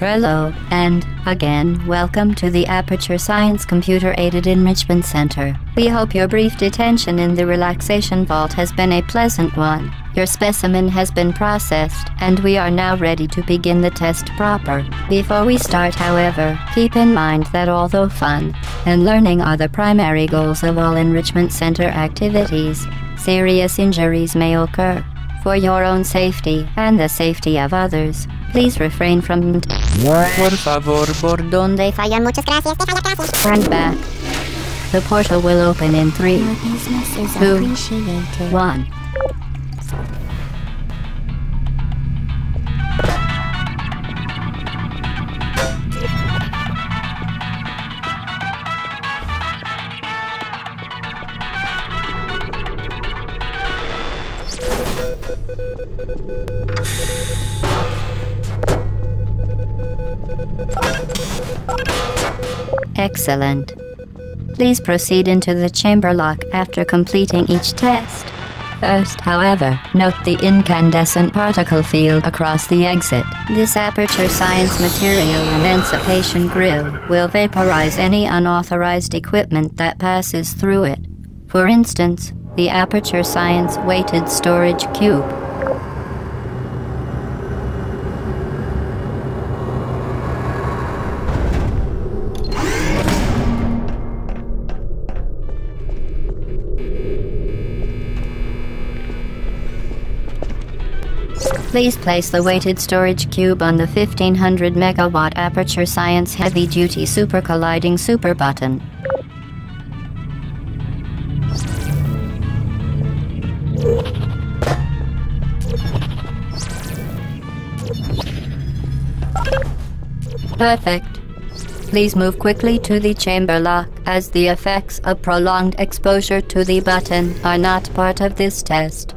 Hello, and, again, welcome to the Aperture Science Computer-Aided Enrichment Center. We hope your brief detention in the relaxation vault has been a pleasant one. Your specimen has been processed, and we are now ready to begin the test proper. Before we start, however, keep in mind that although fun and learning are the primary goals of all Enrichment Center activities, serious injuries may occur. For your own safety, and the safety of others, please refrain from Por favor, por donde fallan muchas gracias, te falla gracias. Run back. The portal will open in 3, 2, 1. Excellent. Please proceed into the chamber lock after completing each test. First, however, note the incandescent particle field across the exit. This Aperture Science material emancipation grill will vaporize any unauthorized equipment that passes through it. For instance, the Aperture Science Weighted Storage Cube. Please place the weighted storage cube on the 1500 megawatt Aperture Science Heavy Duty Super Colliding Super Button. Perfect. Please move quickly to the chamber lock, as the effects of prolonged exposure to the button are not part of this test.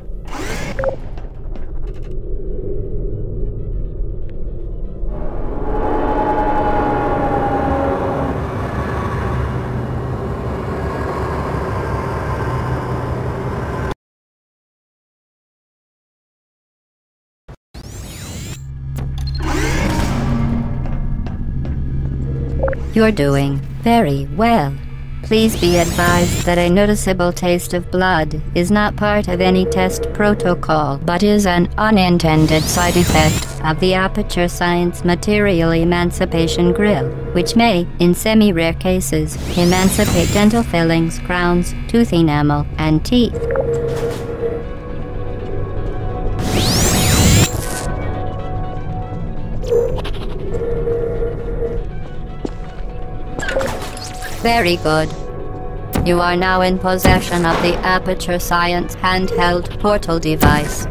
You're doing very well. Please be advised that a noticeable taste of blood is not part of any test protocol but is an unintended side effect of the Aperture Science Material Emancipation Grill, which may, in semi-rare cases, emancipate dental fillings, crowns, tooth enamel, and teeth. Very good. You are now in possession of the Aperture Science handheld portal device.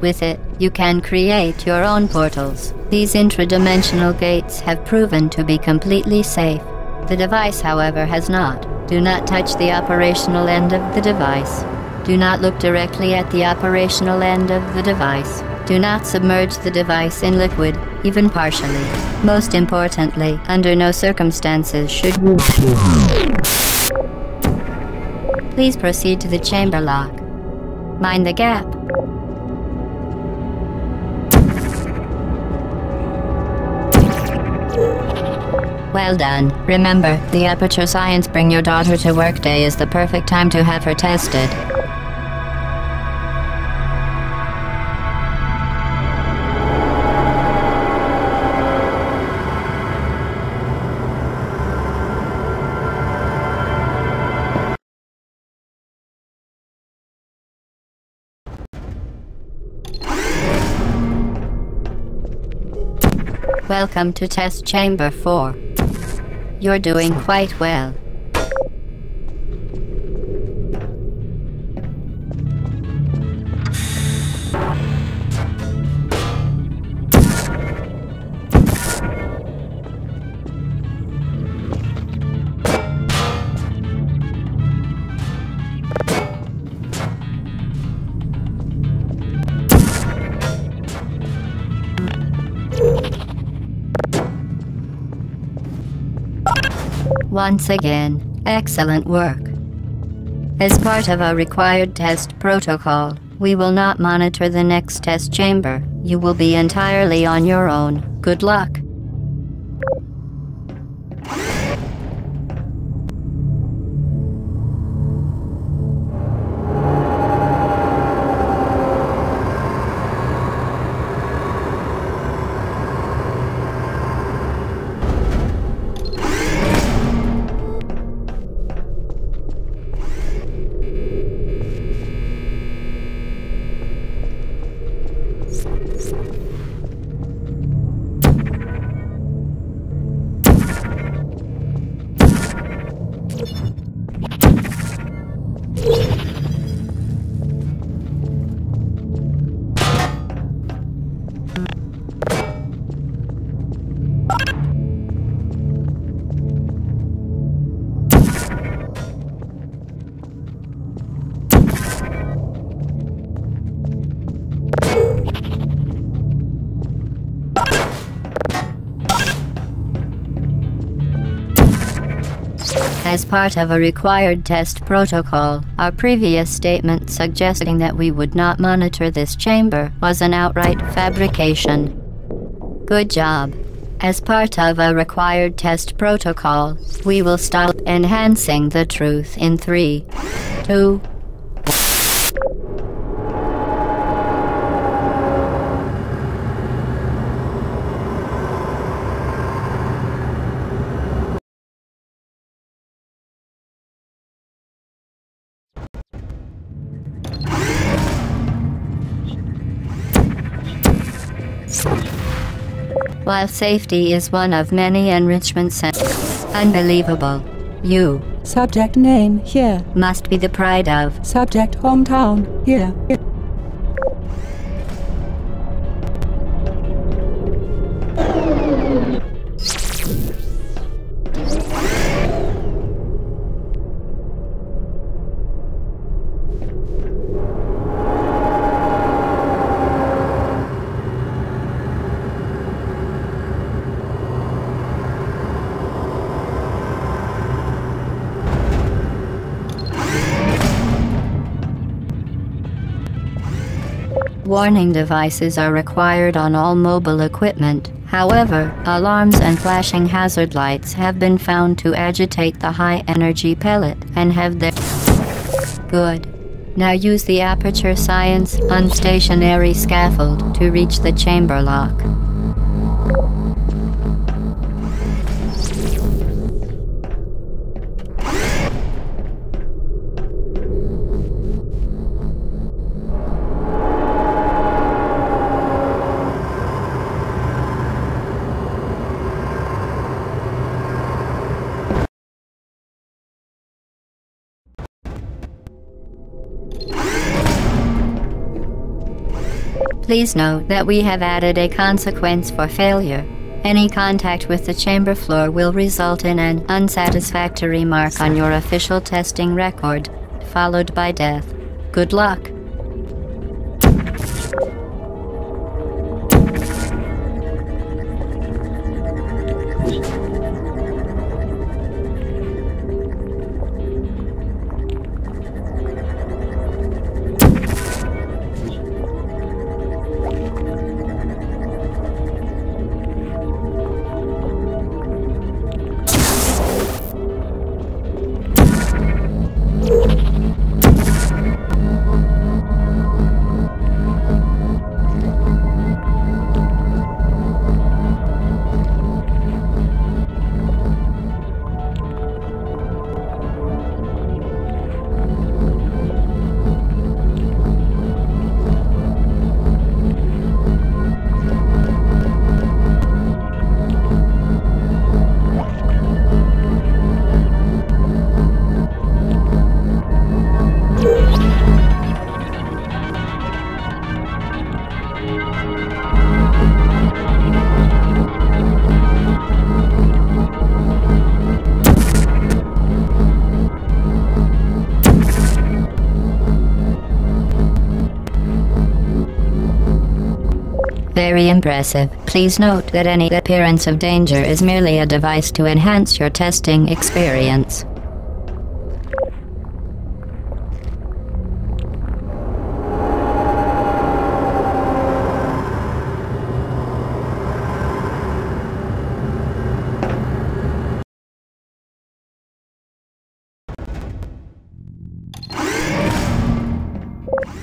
With it, you can create your own portals. These intradimensional gates have proven to be completely safe. The device, however, has not. Do not touch the operational end of the device. Do not look directly at the operational end of the device. Do not submerge the device in liquid, even partially. Most importantly, under no circumstances should you... Please proceed to the chamber lock. Mind the gap. Well done. Remember, the Aperture Science Bring Your Daughter to Work Day is the perfect time to have her tested. Welcome to Test Chamber 4. You're doing quite well. Once again, excellent work. As part of our required test protocol, we will not monitor the next test chamber. You will be entirely on your own. Good luck. As part of a required test protocol, our previous statement suggesting that we would not monitor this chamber was an outright fabrication. Good job. As part of a required test protocol, we will stop enhancing the truth in 3, 2, While safety is one of many enrichment centers. Unbelievable. You. Subject name here. Must be the pride of. Subject hometown here. Warning devices are required on all mobile equipment. However, alarms and flashing hazard lights have been found to agitate the high-energy pellet and have their... Good. Now use the Aperture Science unstationary scaffold to reach the chamber lock. Please note that we have added a consequence for failure. Any contact with the chamber floor will result in an unsatisfactory mark on your official testing record, followed by death. Good luck. Very impressive. Please note that any appearance of danger is merely a device to enhance your testing experience.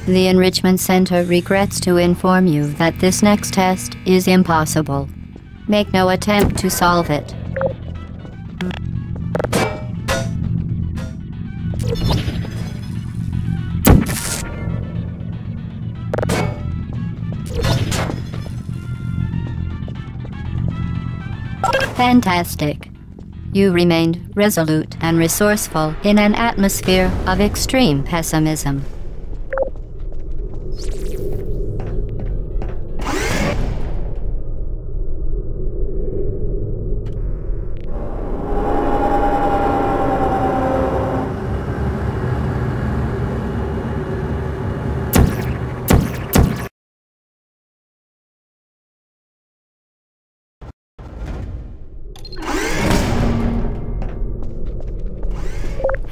The Enrichment Center regrets to inform you that this next test is impossible. Make no attempt to solve it. Fantastic. You remained resolute and resourceful in an atmosphere of extreme pessimism.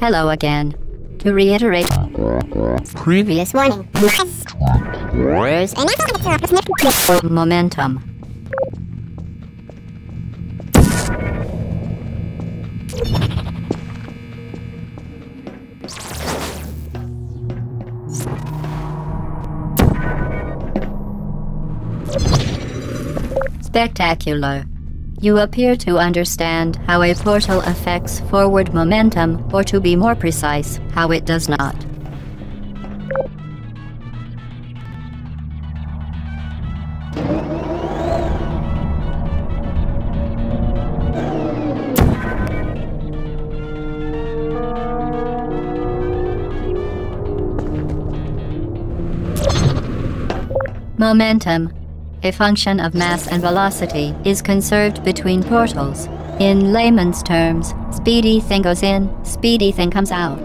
Hello again. To reiterate, previous warning. Momentum. Spectacular. You appear to understand how a portal affects forward momentum, or to be more precise, how it does not. Momentum, a function of mass and velocity, is conserved between portals. In layman's terms, speedy thing goes in, speedy thing comes out.